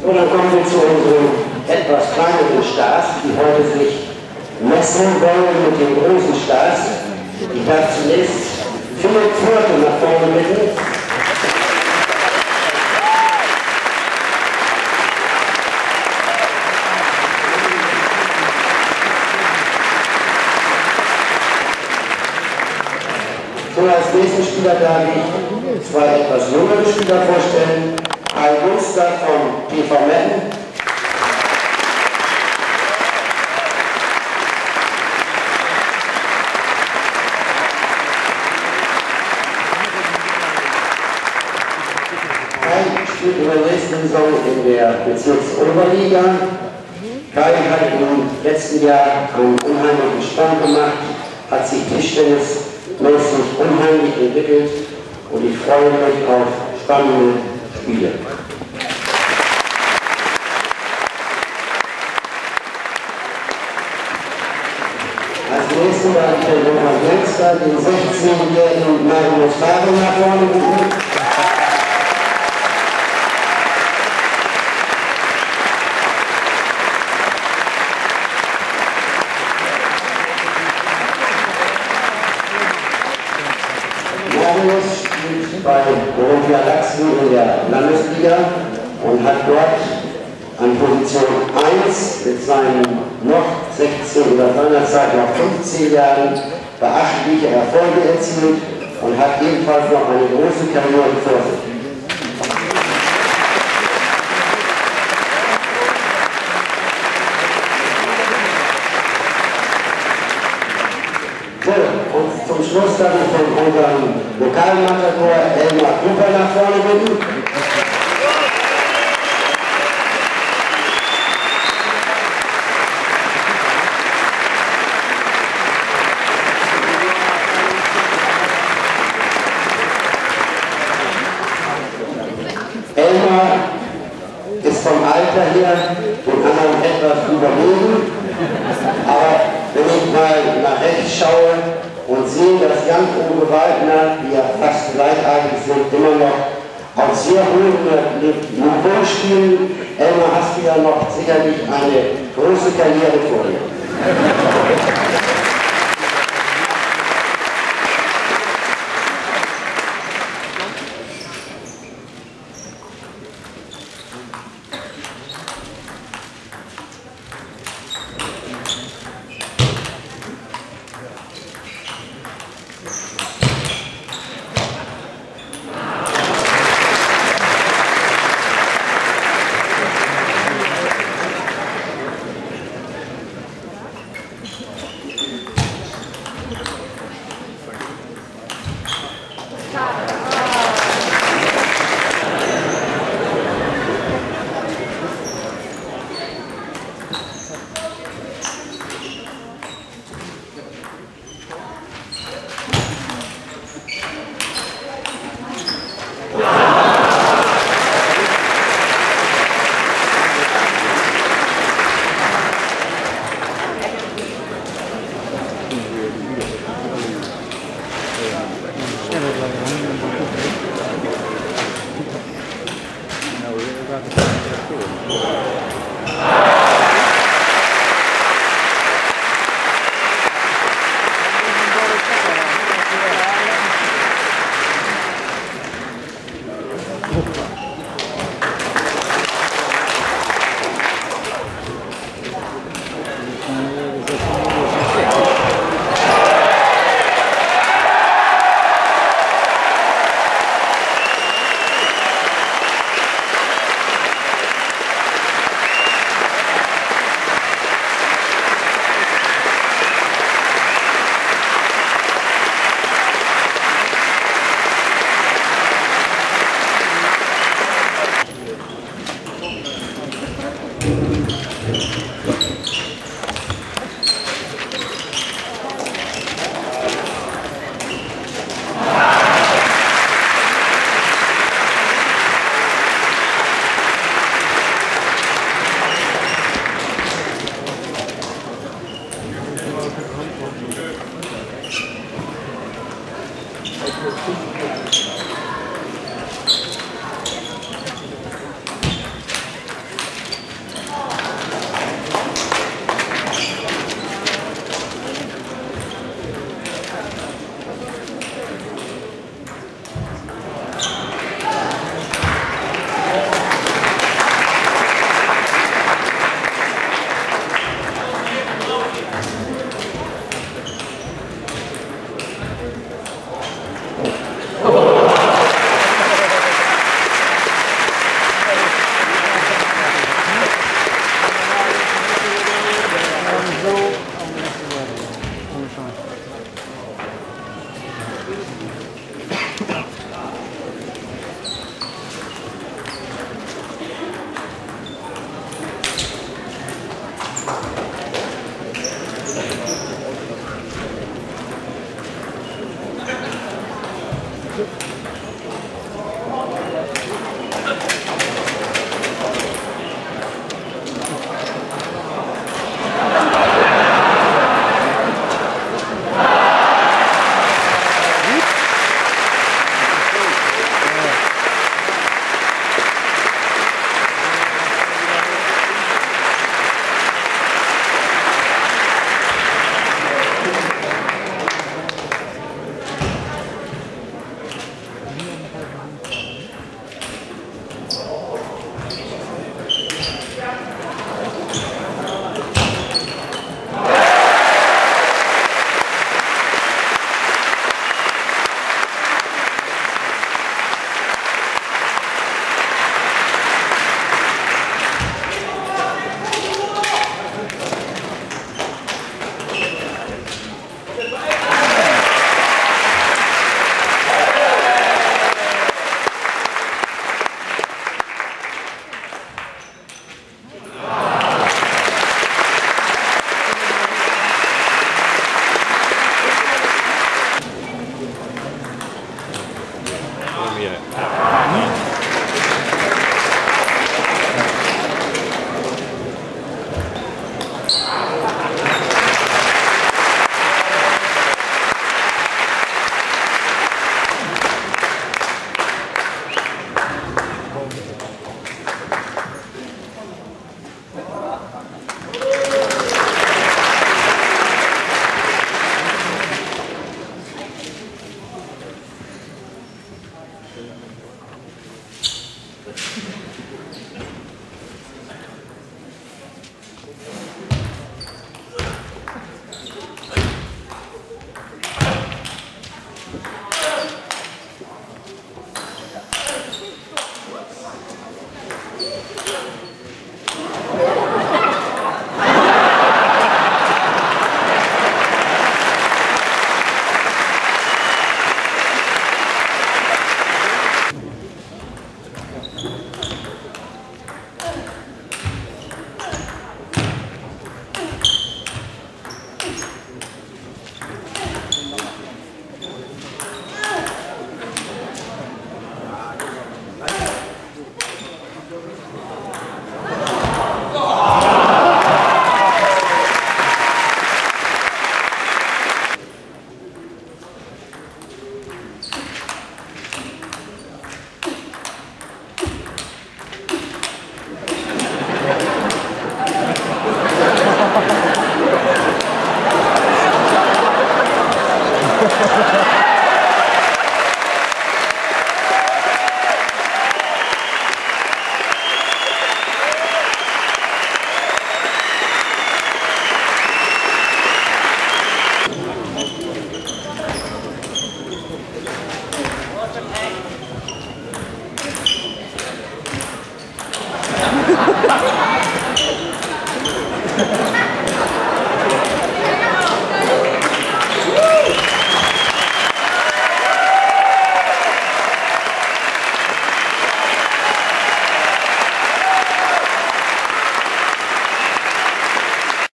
So, dann kommen wir zu unseren etwas kleineren Stars, die heute sich messen wollen mit den großen Stars. Ich darf zunächst Philipp Fürth nach vorne bitten. So, als nächsten Spieler darf ich zwei etwas jüngere Spieler vorstellen. Kai Günster von PVM. Kai spielt in der nächsten Saison in der Bezirks-Oberliga. Kai hat im letzten Jahr einen unheimlichen Sprung gemacht, hat sich tischtennismäßig unheimlich entwickelt und ich freue mich auf spannende Spiele. Als nächstes darf ich den Jan Ove Waldner, den 16-jährigen Marius Faber nach vorne bitten. Bei in der Landesliga und hat dort an Position 1 mit seinen noch 16 oder seinerzeit noch 15 Jahren beachtliche Erfolge erzielt und hat ebenfalls noch eine große Karriere vor sich. Zum Schluss darf ich von unserem lokalen Matador Elmar Kuper nach vorne bitten. Elmar ist vom Alter her den anderen etwas überlegen, aber wenn ich mal nach rechts schaue und sehen, dass Jan Ove Waldner, die ja fast gleichaltrig sind, immer noch auf sehr hohem Niveau spielen. Elmar, hast du ja noch sicherlich eine große Karriere vor dir.